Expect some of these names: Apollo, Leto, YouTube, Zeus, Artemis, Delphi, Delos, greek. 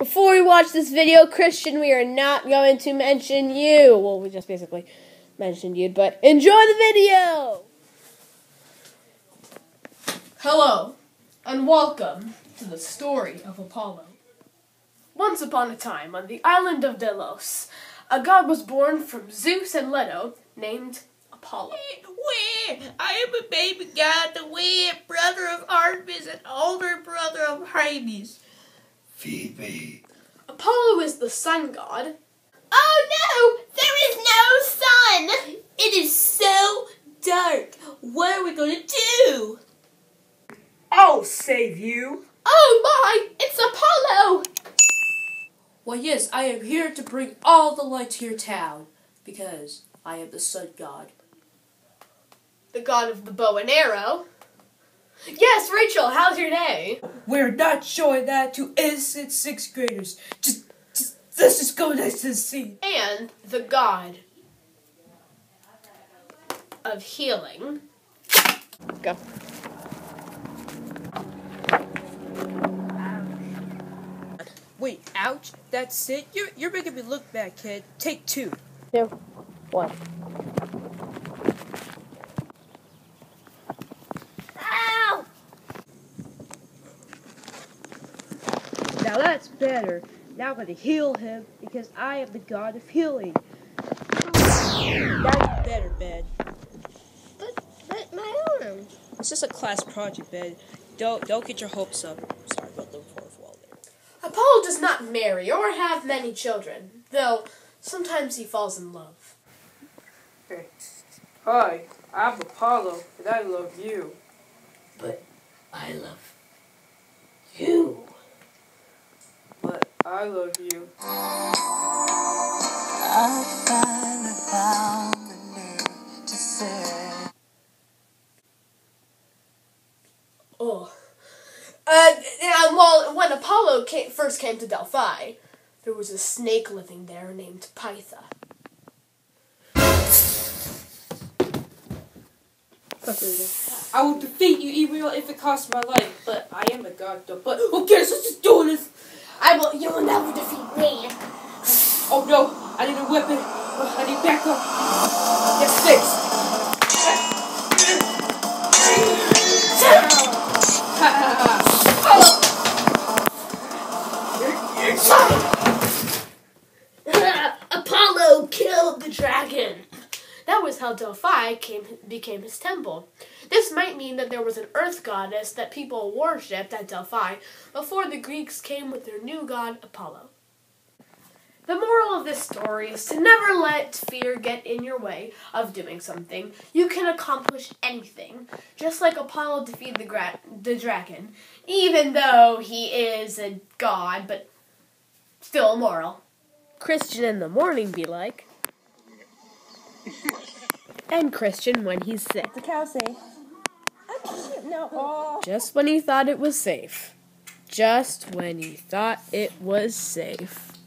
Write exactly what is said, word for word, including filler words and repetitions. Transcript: Before we watch this video, Christian, we are not going to mention you. Well, we just basically mentioned you, but enjoy the video! Hello, and welcome to the story of Apollo. Once upon a time, on the island of Delos, a god was born from Zeus and Leto named Apollo. Where? I am a baby god, the way brother of Artemis and older brother of Hades. Phoebe. Apollo is the sun god. Oh no! There is no sun! It is so dark. What are we going to do? I'll save you. Oh my! It's Apollo! Well, yes, I am here to bring all the light to your town, because I am the sun god. The god of the bow and arrow. Yes, Rachel, how's your day? We're not showing that to innocent sixth graders. Just, just, let's just go nice and see. And the god of healing. Go. Wait, ouch, that's it? You're, you're making me look bad, kid. Take two. Two, one. Now that's better. Now I'm going to heal him because I am the god of healing. That's better, Ben. But, but my arm. It's just a class project, Ben. Don't don't get your hopes up. Sorry about the fourth wall there. Apollo does not marry or have many children, though sometimes he falls in love. Hey. Hi, I'm Apollo, and I love you. But I love you. I love you. I finally found the nerve to say. Oh. Uh, yeah, well, when Apollo came, first came to Delphi, there was a snake living there named Pytha. I will defeat you, Ereal, if it costs my life, but I am a god, though. But who cares? Let's just do this! I will, you will never defeat me. Oh no, I need a weapon. I need backup. Get fixed. Apollo killed the dragon. That was how Delphi came, became his temple. This might mean that there was an earth goddess that people worshipped at Delphi before the Greeks came with their new god, Apollo. The moral of this story is to never let fear get in your way of doing something. You can accomplish anything, just like Apollo defeated the, gra the dragon, even though he is a god, but still immoral. Christian in the morning be like. And Christian when he's sick. The cow safe. No. Just when he thought it was safe. Just when he thought it was safe.